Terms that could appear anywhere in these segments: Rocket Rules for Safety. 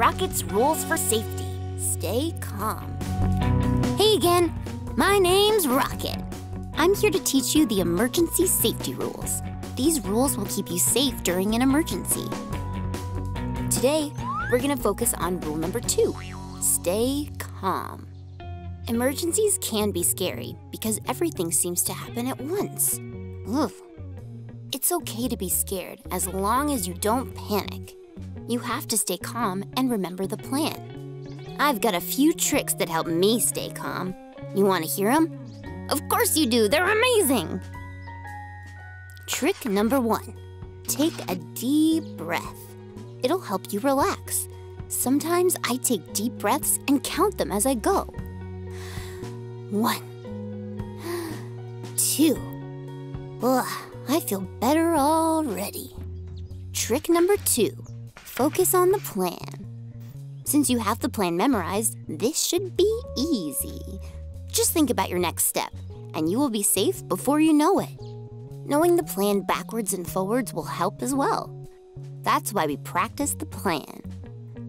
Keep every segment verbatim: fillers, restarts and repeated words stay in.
Rocket's Rules for Safety. Stay calm. Hey again, my name's Rocket. I'm here to teach you the emergency safety rules. These rules will keep you safe during an emergency. Today, we're gonna focus on rule number two, stay calm. Emergencies can be scary because everything seems to happen at once. Ugh. It's okay to be scared as long as you don't panic. You have to stay calm and remember the plan. I've got a few tricks that help me stay calm. You wanna hear them? Of course you do, they're amazing! Trick number one, take a deep breath. It'll help you relax. Sometimes I take deep breaths and count them as I go. One, two. Ugh, I feel better already. Trick number two, focus on the plan. Since you have the plan memorized, this should be easy. Just think about your next step, and you will be safe before you know it. Knowing the plan backwards and forwards will help as well. That's why we practice the plan.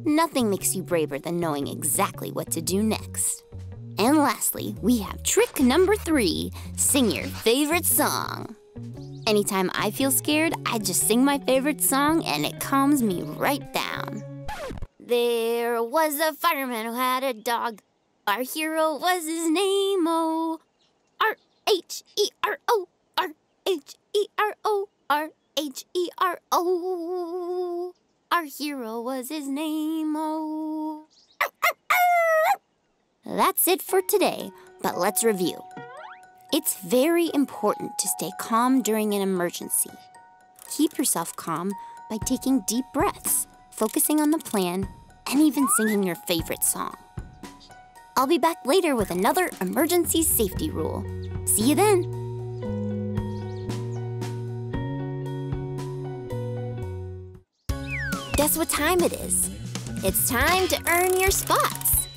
Nothing makes you braver than knowing exactly what to do next. And lastly, we have trick number three, sing your favorite song. Anytime I feel scared, I just sing my favorite song and it calms me right down. There was a fireman who had a dog. Our hero was his name, oh. R H E R O, R H E R O, R H E R O. Our hero was his name, oh. That's it for today, but let's review. It's very important to stay calm during an emergency. Keep yourself calm by taking deep breaths, focusing on the plan, and even singing your favorite song. I'll be back later with another emergency safety rule. See you then! Guess what time it is? It's time to earn your spots.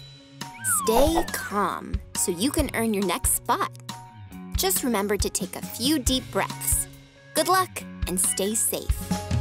Stay calm so you can earn your next spot. Just remember to take a few deep breaths. Good luck and stay safe.